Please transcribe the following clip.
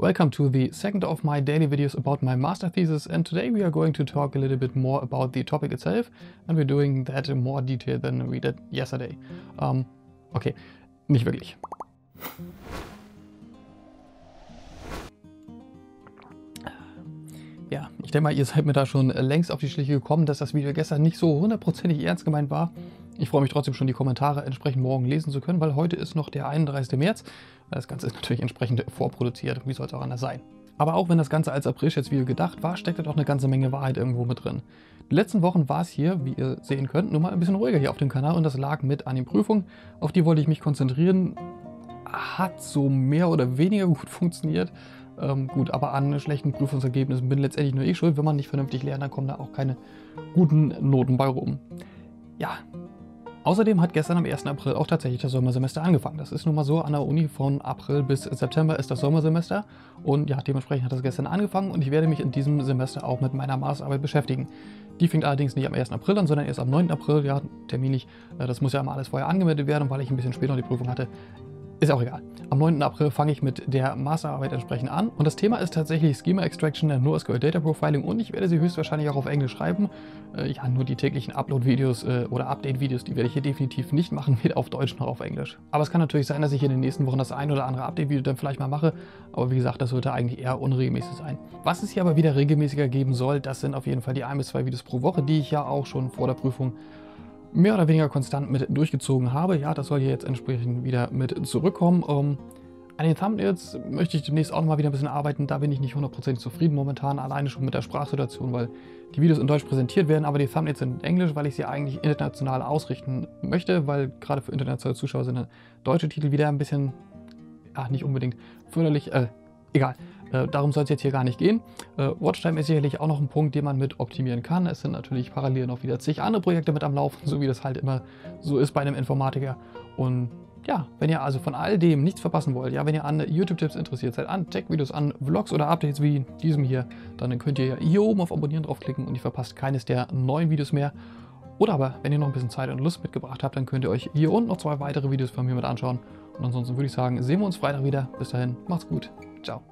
Welcome to the second of my daily videos about my master thesis, and today we are going to talk a little bit more about the topic itself, and we're doing that in more detail than we did yesterday. Okay, nicht wirklich. Ja, ich denke mal, ihr seid mir da schon längst auf die Schliche gekommen, dass das Video gestern nicht so hundertprozentig ernst gemeint war. Ich freue mich trotzdem schon, die Kommentare entsprechend morgen lesen zu können, weil heute ist noch der 31. März. Das Ganze ist natürlich entsprechend vorproduziert. Wie soll es auch anders sein? Aber auch wenn das Ganze als April-Scherz-Video gedacht war, steckt da doch eine ganze Menge Wahrheit irgendwo mit drin. Die letzten Wochen war es hier, wie ihr sehen könnt, nur mal ein bisschen ruhiger hier auf dem Kanal und das lag mit an den Prüfungen. Auf die wollte ich mich konzentrieren. Hat so mehr oder weniger gut funktioniert. Gut, aber an schlechten Prüfungsergebnissen bin letztendlich nur ich schuld. Wenn man nicht vernünftig lernt, dann kommen da auch keine guten Noten bei rum. Ja. Außerdem hat gestern am 1. April auch tatsächlich das Sommersemester angefangen. Das ist nun mal so, an der Uni von April bis September ist das Sommersemester und ja, dementsprechend hat das gestern angefangen und ich werde mich in diesem Semester auch mit meiner Masterarbeit beschäftigen. Die fängt allerdings nicht am 1. April an, sondern erst am 9. April, ja, terminlich, das muss ja immer alles vorher angemeldet werden und weil ich ein bisschen später noch die Prüfung hatte, ist auch egal. Am 9. April fange ich mit der Masterarbeit entsprechend an und das Thema ist tatsächlich Schema Extraction, NoSQL Data Profiling und ich werde sie höchstwahrscheinlich auch auf Englisch schreiben. Ja, nur die täglichen Upload-Videos oder Update-Videos, die werde ich hier definitiv nicht machen, weder auf Deutsch noch auf Englisch. Aber es kann natürlich sein, dass ich in den nächsten Wochen das ein oder andere Update-Video dann vielleicht mal mache, aber wie gesagt, das sollte eigentlich eher unregelmäßig sein. Was es hier aber wieder regelmäßiger geben soll, das sind auf jeden Fall die 1 bis 2 Videos pro Woche, die ich ja auch schon vor der Prüfung mehr oder weniger konstant mit durchgezogen habe. Ja, das soll hier jetzt entsprechend wieder mit zurückkommen. An den Thumbnails möchte ich demnächst auch noch mal wieder ein bisschen arbeiten. Da bin ich nicht hundertprozentig zufrieden momentan, alleine schon mit der Sprachsituation, weil die Videos in Deutsch präsentiert werden, aber die Thumbnails sind in Englisch, weil ich sie eigentlich international ausrichten möchte, weil gerade für internationale Zuschauer sind deutsche Titel wieder ein bisschen, ach, nicht unbedingt förderlich, egal. Darum soll es jetzt hier gar nicht gehen. Watchtime ist sicherlich auch noch ein Punkt, den man mit optimieren kann. Es sind natürlich parallel noch wieder zig andere Projekte mit am Laufen, so wie das halt immer so ist bei einem Informatiker. Und ja, wenn ihr also von all dem nichts verpassen wollt, ja, wenn ihr an YouTube-Tipps interessiert seid, an Tech-Videos, an Vlogs oder Updates wie diesem hier, dann könnt ihr hier oben auf Abonnieren draufklicken und ihr verpasst keines der neuen Videos mehr. Oder aber, wenn ihr noch ein bisschen Zeit und Lust mitgebracht habt, dann könnt ihr euch hier unten noch 2 weitere Videos von mir mit anschauen. Und ansonsten würde ich sagen, sehen wir uns Freitag wieder. Bis dahin, macht's gut. Ciao.